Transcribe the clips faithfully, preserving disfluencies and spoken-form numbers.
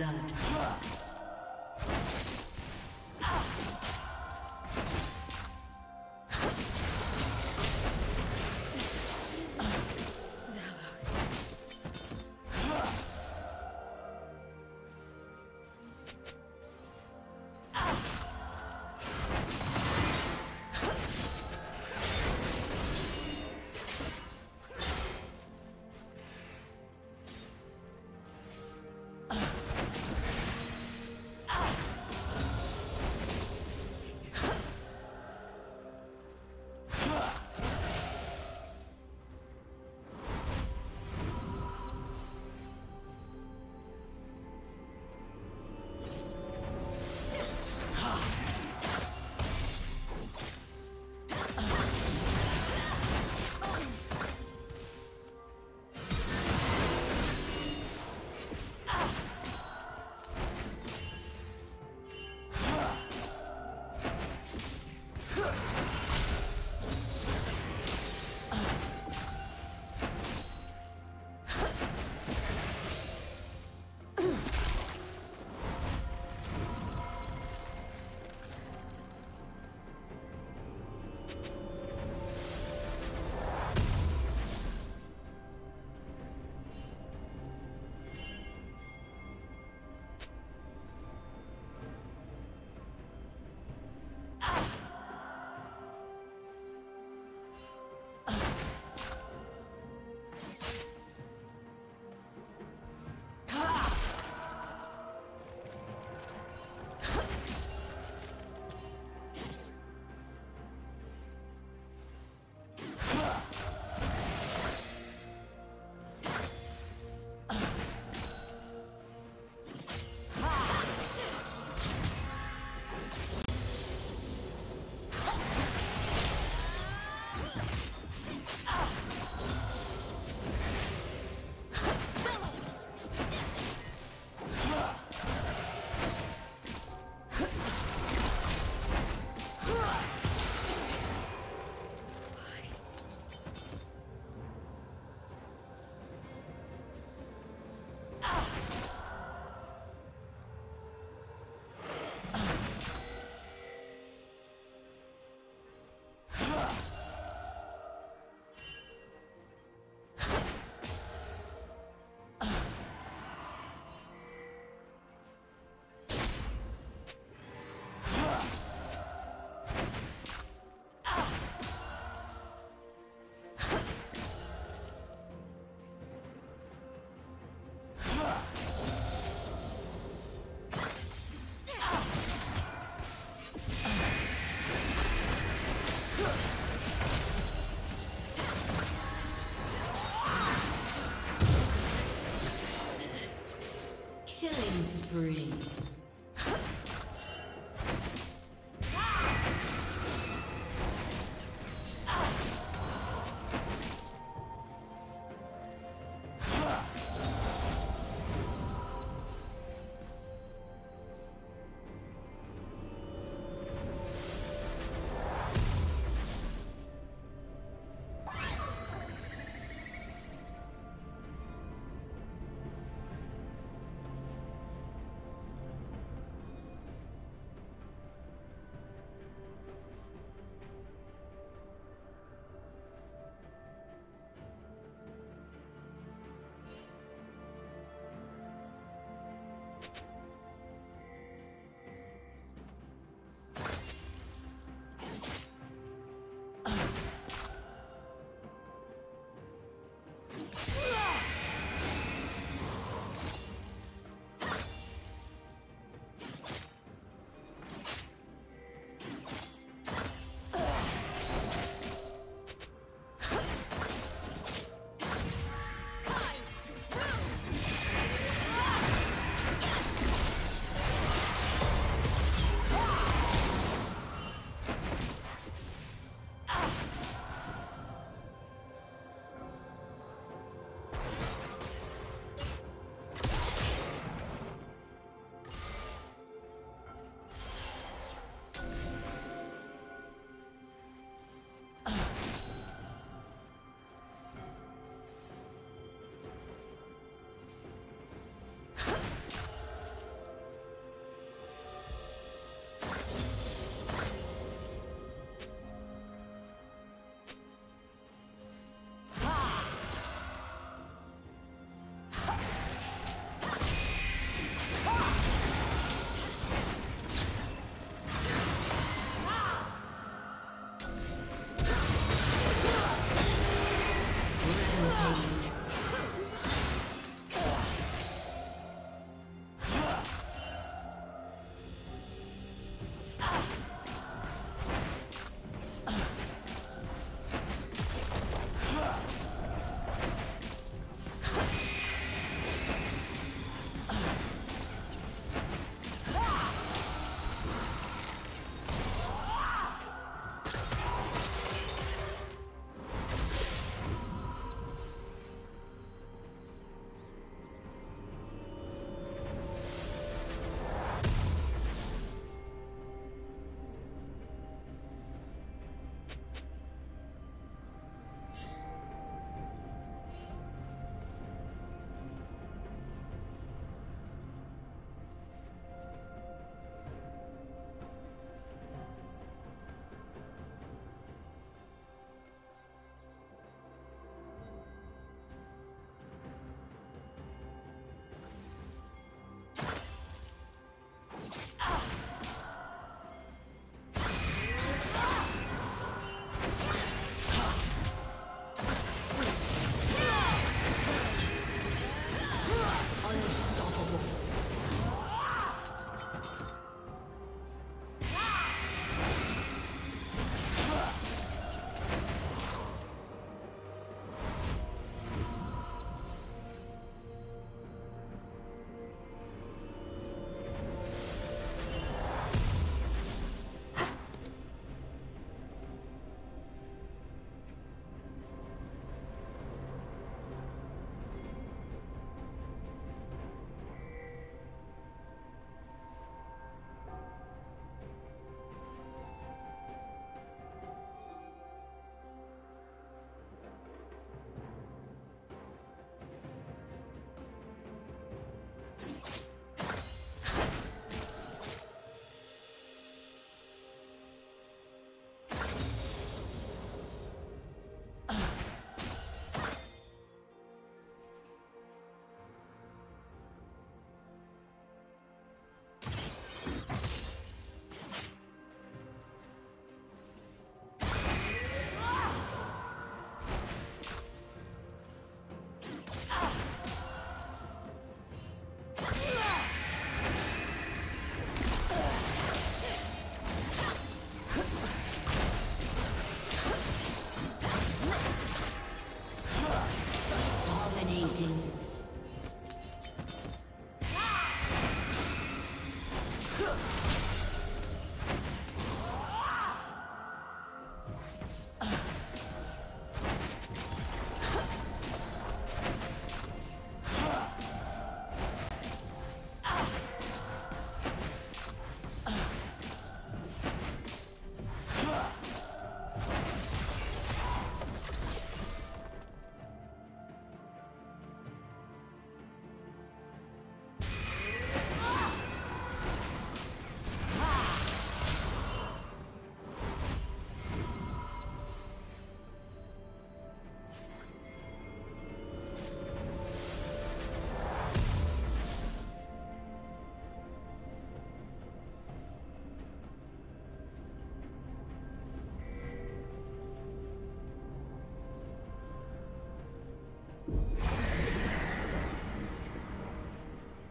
blood.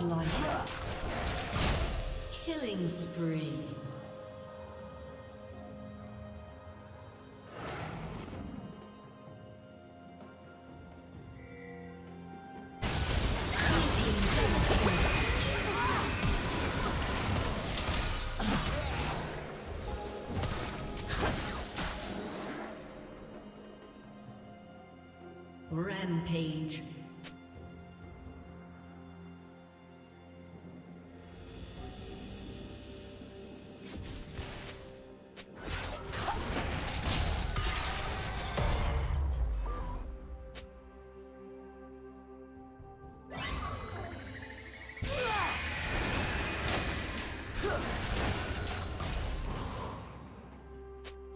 Like killing spree. Rampage.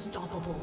Unstoppable.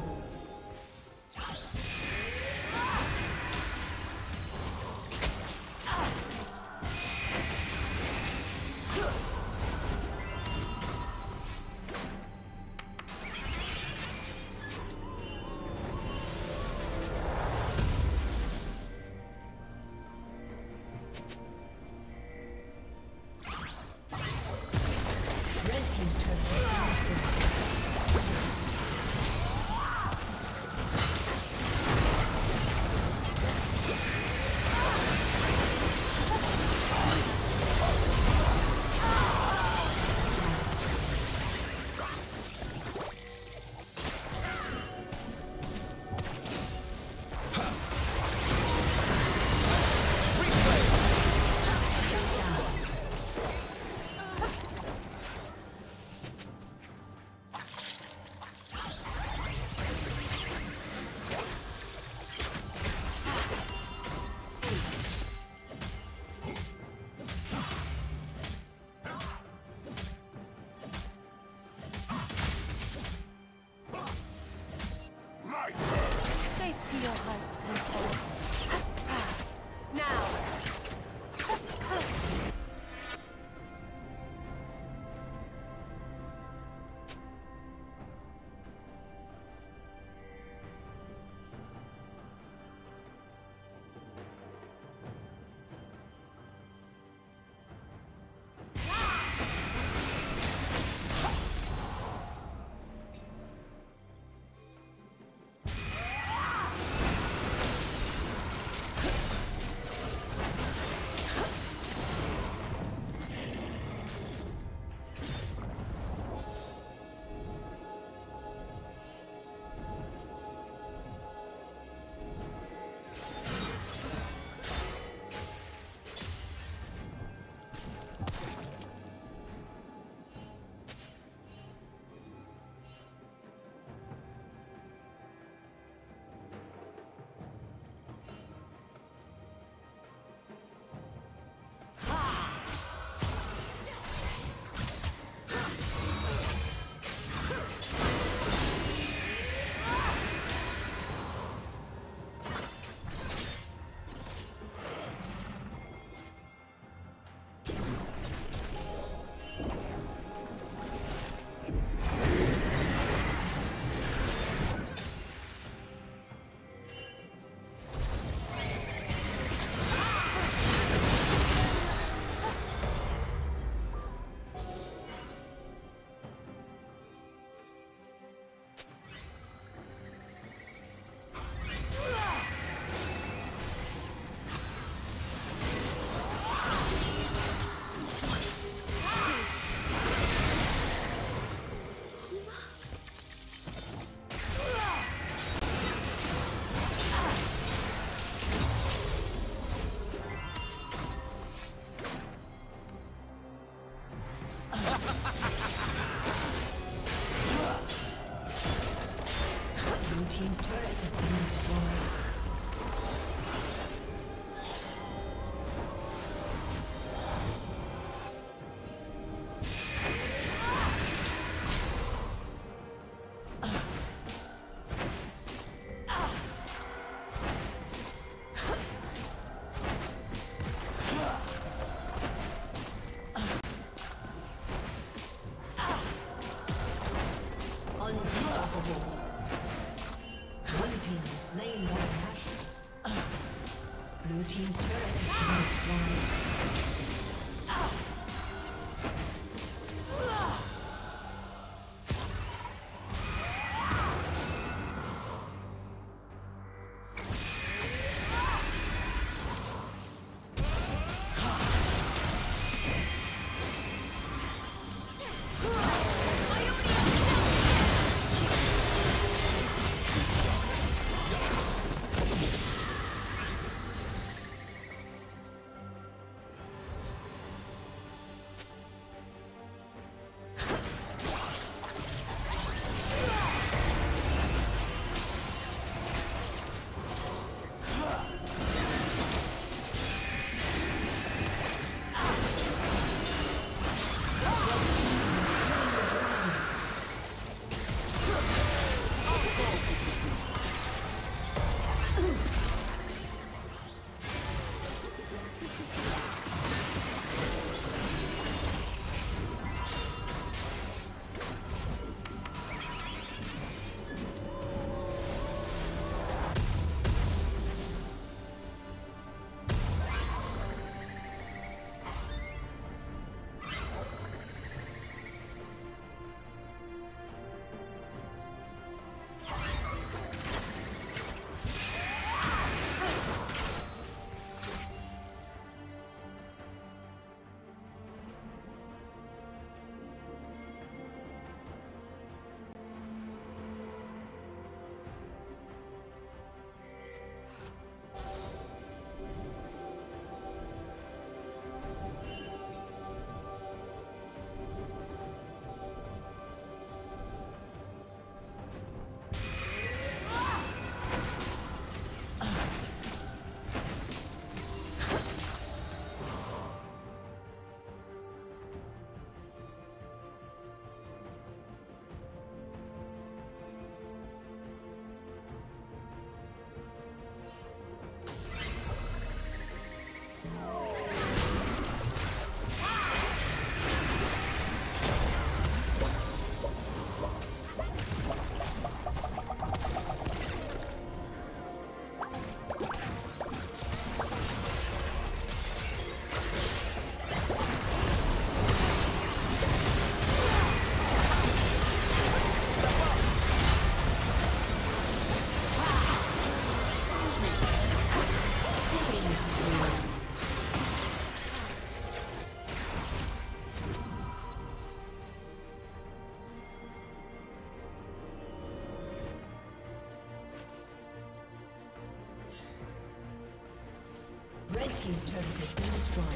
team's turret has been destroyed.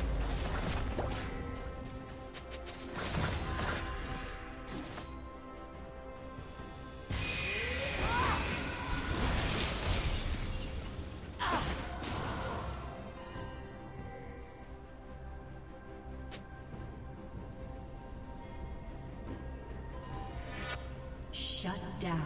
Shut down.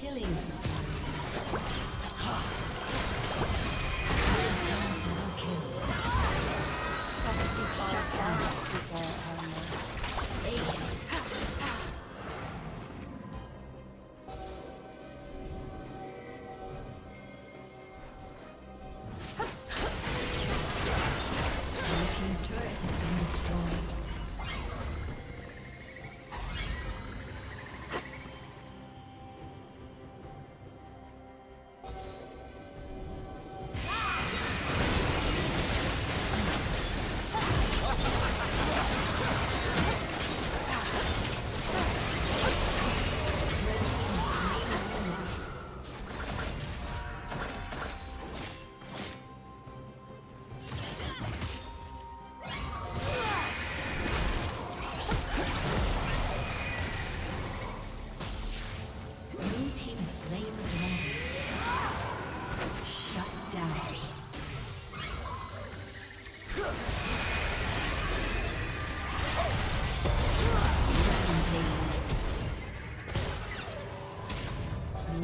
Killing spree.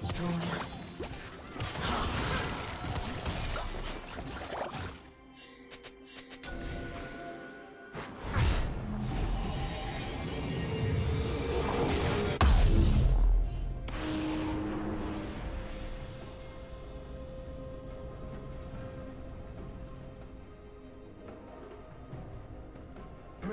destroyed.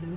Blue